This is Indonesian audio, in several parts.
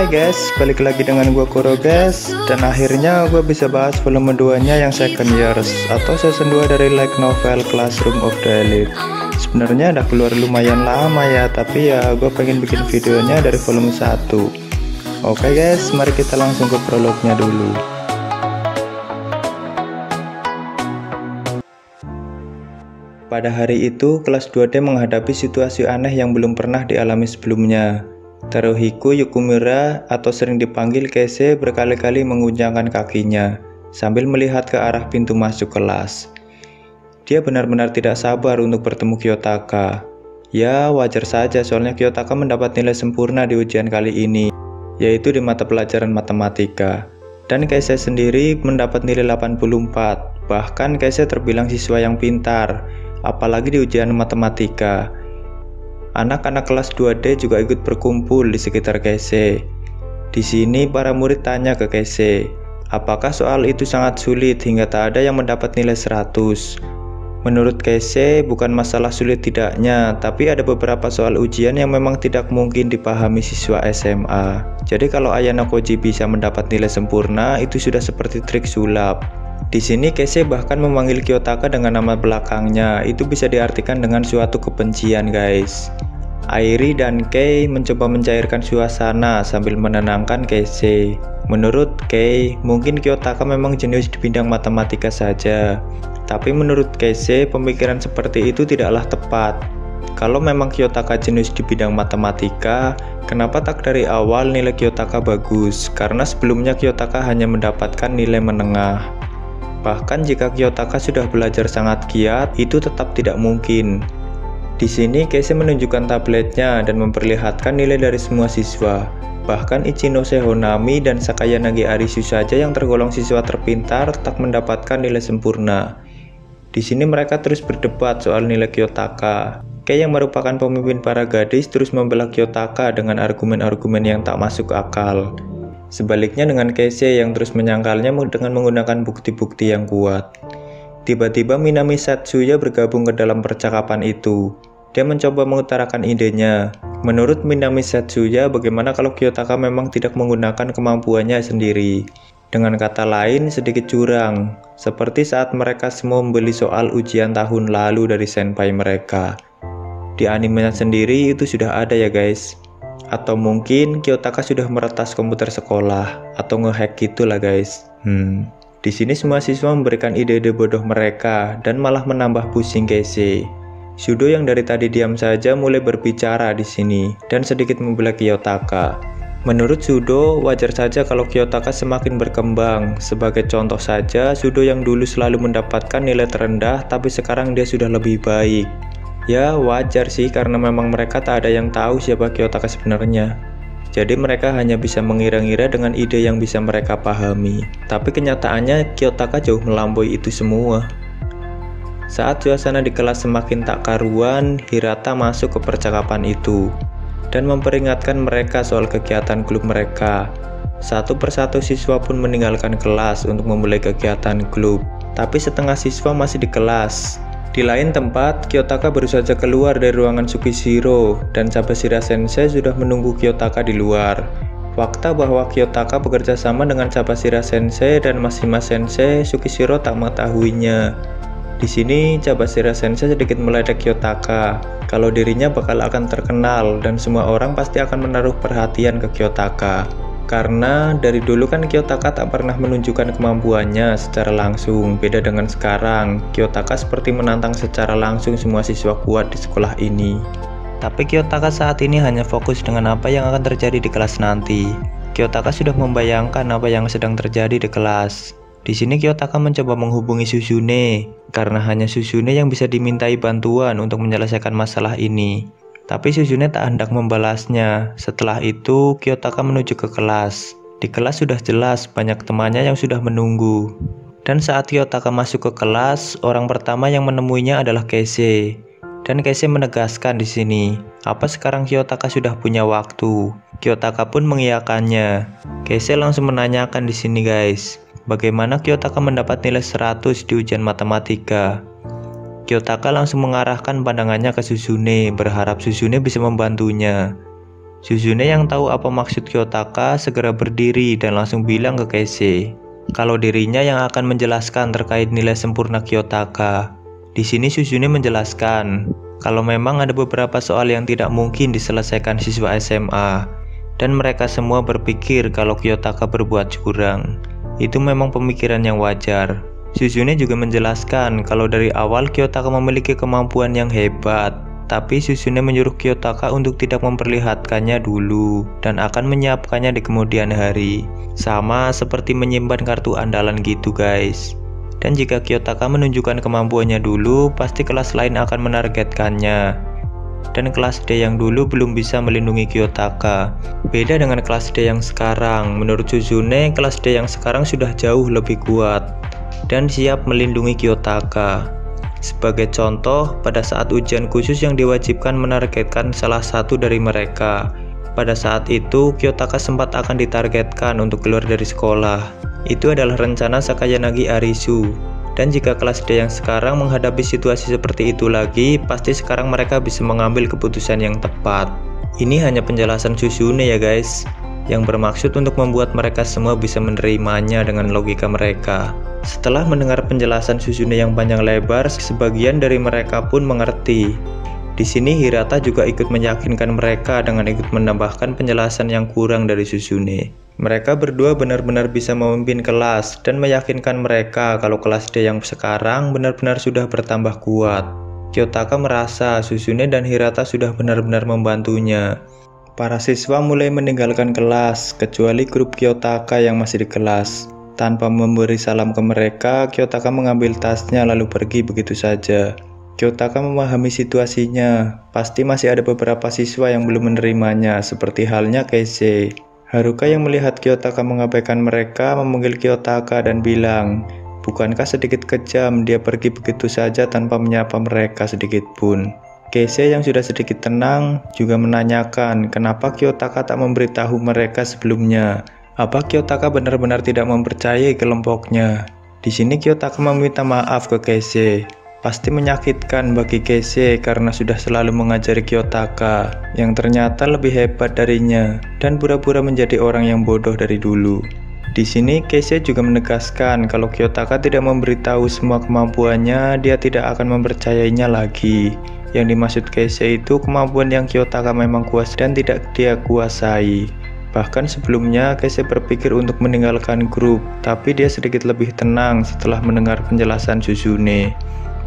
Hai guys, balik lagi dengan gue Kuro guys. Dan akhirnya gue bisa bahas volume 2 nya yang second years atau season 2 dari light novel Classroom of the Elite. Sebenarnya udah keluar lumayan lama ya, tapi ya gue pengen bikin videonya dari volume 1. Oke guys, mari kita langsung ke prolognya dulu. Pada hari itu, kelas 2D menghadapi situasi aneh yang belum pernah dialami sebelumnya. Teruhiko Yukimura atau sering dipanggil Keisei berkali-kali mengguncangkan kakinya sambil melihat ke arah pintu masuk kelas. Dia benar-benar tidak sabar untuk bertemu Kiyotaka. Ya wajar saja, soalnya Kiyotaka mendapat nilai sempurna di ujian kali ini, yaitu di mata pelajaran matematika. Dan Keisei sendiri mendapat nilai 84. Bahkan Keisei terbilang siswa yang pintar, apalagi di ujian matematika. Anak-anak kelas 2D juga ikut berkumpul di sekitar Keisei. Di sini para murid tanya ke Keisei, apakah soal itu sangat sulit hingga tak ada yang mendapat nilai 100. Menurut Keisei, bukan masalah sulit tidaknya, tapi ada beberapa soal ujian yang memang tidak mungkin dipahami siswa SMA. Jadi kalau Ayanokoji bisa mendapat nilai sempurna, itu sudah seperti trik sulap. Di sini Keisei bahkan memanggil Kiyotaka dengan nama belakangnya, itu bisa diartikan dengan suatu kebencian guys. Airi dan Kei mencoba mencairkan suasana sambil menenangkan Keisei. Menurut Kei, mungkin Kiyotaka memang jenius di bidang matematika saja. Tapi menurut Keisei, pemikiran seperti itu tidaklah tepat. Kalau memang Kiyotaka jenius di bidang matematika, kenapa tak dari awal nilai Kiyotaka bagus? Karena sebelumnya Kiyotaka hanya mendapatkan nilai menengah. Bahkan jika Kiyotaka sudah belajar sangat giat, itu tetap tidak mungkin. Di sini Keisei menunjukkan tabletnya dan memperlihatkan nilai dari semua siswa. Bahkan Ichinose Honami dan Sakayanagi Arisu saja yang tergolong siswa terpintar tak mendapatkan nilai sempurna. Di sini mereka terus berdebat soal nilai Kiyotaka. Kei yang merupakan pemimpin para gadis terus membela Kiyotaka dengan argumen-argumen yang tak masuk akal. Sebaliknya dengan Keisei yang terus menyangkalnya dengan menggunakan bukti-bukti yang kuat. Tiba-tiba Minami Setsuya bergabung ke dalam percakapan itu. Dia mencoba mengutarakan idenya. Menurut Minami Setsuya, bagaimana kalau Kiyotaka memang tidak menggunakan kemampuannya sendiri? Dengan kata lain, sedikit curang. Seperti saat mereka semua membeli soal ujian tahun lalu dari senpai mereka. Di animenya sendiri itu sudah ada ya guys. Atau mungkin Kiyotaka sudah meretas komputer sekolah atau ngehack gitulah guys. Di sini semua siswa memberikan ide-ide bodoh mereka dan malah menambah pusing Keisei. Sudō yang dari tadi diam saja mulai berbicara di sini dan sedikit membela Kiyotaka. Menurut Sudō, wajar saja kalau Kiyotaka semakin berkembang. Sebagai contoh saja, Sudō yang dulu selalu mendapatkan nilai terendah tapi sekarang dia sudah lebih baik. Ya wajar sih, karena memang mereka tak ada yang tahu siapa Kiyotaka sebenarnya. Jadi mereka hanya bisa mengira-ngira dengan ide yang bisa mereka pahami. Tapi kenyataannya Kiyotaka jauh melampaui itu semua. Saat suasana di kelas semakin tak karuan, Hirata masuk ke percakapan itu dan memperingatkan mereka soal kegiatan klub mereka. Satu persatu siswa pun meninggalkan kelas untuk memulai kegiatan klub. Tapi setengah siswa masih di kelas. Di lain tempat, Kiyotaka baru saja keluar dari ruangan Tsukishiro dan Chabashira Sensei sudah menunggu Kiyotaka di luar. Fakta bahwa Kiyotaka bekerja sama dengan Chabashira Sensei dan Masima Sensei, Tsukishiro tak mengetahuinya. Di sini, Chabashira Sensei sedikit meledek Kiyotaka, kalau dirinya bakal akan terkenal dan semua orang pasti akan menaruh perhatian ke Kiyotaka. Karena dari dulu kan Kiyotaka tak pernah menunjukkan kemampuannya secara langsung. Beda dengan sekarang, Kiyotaka seperti menantang secara langsung semua siswa kuat di sekolah ini. Tapi Kiyotaka saat ini hanya fokus dengan apa yang akan terjadi di kelas nanti. Kiyotaka sudah membayangkan apa yang sedang terjadi di kelas. Di sini Kiyotaka mencoba menghubungi Suzune, karena hanya Suzune yang bisa dimintai bantuan untuk menyelesaikan masalah ini. Tapi Suzune tak hendak membalasnya. Setelah itu, Kiyotaka menuju ke kelas. Di kelas sudah jelas banyak temannya yang sudah menunggu. Dan saat Kiyotaka masuk ke kelas, orang pertama yang menemuinya adalah Keisei. Dan Keisei menegaskan di sini, apa sekarang Kiyotaka sudah punya waktu? Kiyotaka pun mengiyakannya. Keisei langsung menanyakan di sini guys, bagaimana Kiyotaka mendapat nilai 100 di ujian matematika? Kiyotaka langsung mengarahkan pandangannya ke Suzune, berharap Suzune bisa membantunya. Suzune yang tahu apa maksud Kiyotaka segera berdiri dan langsung bilang ke Keisei kalau dirinya yang akan menjelaskan terkait nilai sempurna Kiyotaka. Di sini Suzune menjelaskan kalau memang ada beberapa soal yang tidak mungkin diselesaikan siswa SMA dan mereka semua berpikir kalau Kiyotaka berbuat curang. Itu memang pemikiran yang wajar. Suzune juga menjelaskan kalau dari awal Kiyotaka memiliki kemampuan yang hebat, tapi Suzune menyuruh Kiyotaka untuk tidak memperlihatkannya dulu dan akan menyiapkannya di kemudian hari. Sama seperti menyimpan kartu andalan gitu guys. Dan jika Kiyotaka menunjukkan kemampuannya dulu, pasti kelas lain akan menargetkannya. Dan kelas D yang dulu belum bisa melindungi Kiyotaka. Beda dengan kelas D yang sekarang, menurut Suzune, kelas D yang sekarang sudah jauh lebih kuat dan siap melindungi Kiyotaka. Sebagai contoh, pada saat ujian khusus yang diwajibkan menargetkan salah satu dari mereka, pada saat itu Kiyotaka sempat akan ditargetkan untuk keluar dari sekolah. Itu adalah rencana Sakayanagi Arisu. Dan jika kelas D yang sekarang menghadapi situasi seperti itu lagi, pasti sekarang mereka bisa mengambil keputusan yang tepat. Ini hanya penjelasan Suzune ya guys, yang bermaksud untuk membuat mereka semua bisa menerimanya dengan logika mereka. Setelah mendengar penjelasan Suzune yang panjang lebar, sebagian dari mereka pun mengerti. Di sini Hirata juga ikut meyakinkan mereka dengan ikut menambahkan penjelasan yang kurang dari Suzune. Mereka berdua benar-benar bisa memimpin kelas dan meyakinkan mereka kalau kelas D yang sekarang benar-benar sudah bertambah kuat. Kiyotaka merasa Suzune dan Hirata sudah benar-benar membantunya. Para siswa mulai meninggalkan kelas, kecuali grup Kiyotaka yang masih di kelas. Tanpa memberi salam ke mereka, Kiyotaka mengambil tasnya lalu pergi begitu saja. Kiyotaka memahami situasinya, pasti masih ada beberapa siswa yang belum menerimanya, seperti halnya Keisei. Haruka yang melihat Kiyotaka mengabaikan mereka, memanggil Kiyotaka dan bilang, bukankah sedikit kejam dia pergi begitu saja tanpa menyapa mereka sedikitpun. Keisei yang sudah sedikit tenang juga menanyakan kenapa Kiyotaka tak memberitahu mereka sebelumnya. Apa Kiyotaka benar-benar tidak mempercayai kelompoknya? Di sini Kiyotaka meminta maaf ke Keisei. Pasti menyakitkan bagi Keisei karena sudah selalu mengajari Kiyotaka yang ternyata lebih hebat darinya dan pura-pura menjadi orang yang bodoh dari dulu. Di sini Keisei juga menegaskan kalau Kiyotaka tidak memberitahu semua kemampuannya, dia tidak akan mempercayainya lagi. Yang dimaksud Keisei itu kemampuan yang Kiyotaka memang kuasai dan tidak dia kuasai. Bahkan sebelumnya Keisei berpikir untuk meninggalkan grup, tapi dia sedikit lebih tenang setelah mendengar penjelasan Suzune.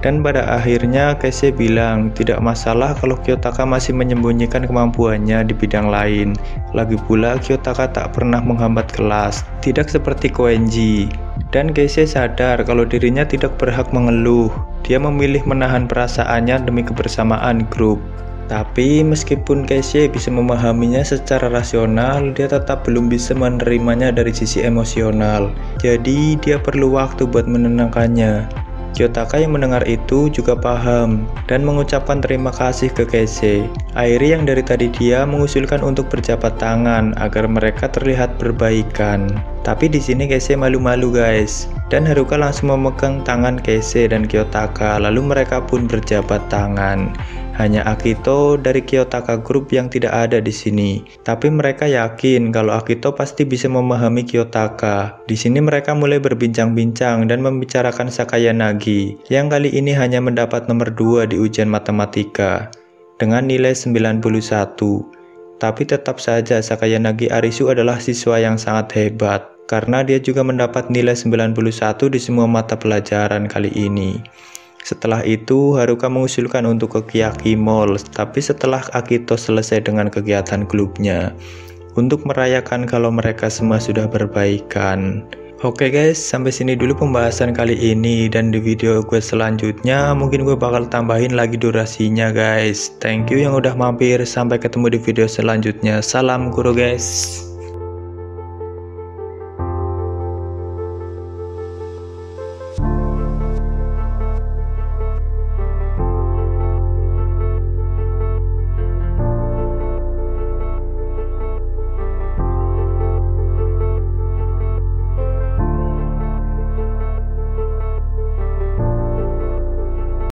Dan pada akhirnya Keisei bilang tidak masalah kalau Kiyotaka masih menyembunyikan kemampuannya di bidang lain. Lagi pula Kiyotaka tak pernah menghambat kelas, tidak seperti Koenji. Dan Keisei sadar kalau dirinya tidak berhak mengeluh. Dia memilih menahan perasaannya demi kebersamaan grup. Tapi meskipun Keisei bisa memahaminya secara rasional, dia tetap belum bisa menerimanya dari sisi emosional. Jadi dia perlu waktu buat menenangkannya. Kiyotaka yang mendengar itu juga paham dan mengucapkan terima kasih ke Keisei. Airi yang dari tadi dia mengusulkan untuk berjabat tangan agar mereka terlihat berbaikan. Tapi di sini Keisei malu-malu guys, dan Haruka langsung memegang tangan Keisei dan Kiyotaka, lalu mereka pun berjabat tangan. Hanya Akito dari Kiyotaka Group yang tidak ada di sini, tapi mereka yakin kalau Akito pasti bisa memahami Kiyotaka. Di sini mereka mulai berbincang-bincang dan membicarakan Sakayanagi, yang kali ini hanya mendapat nomor 2 di ujian matematika, dengan nilai 91. Tapi tetap saja Sakayanagi Arisu adalah siswa yang sangat hebat, karena dia juga mendapat nilai 91 di semua mata pelajaran kali ini. Setelah itu, Haruka mengusulkan untuk ke Keyaki Mall, tapi setelah Akito selesai dengan kegiatan klubnya, untuk merayakan kalau mereka semua sudah berbaikan. Oke guys, sampai sini dulu pembahasan kali ini, dan di video gue selanjutnya mungkin gue bakal tambahin lagi durasinya guys. Thank you yang udah mampir, sampai ketemu di video selanjutnya. Salam guru guys.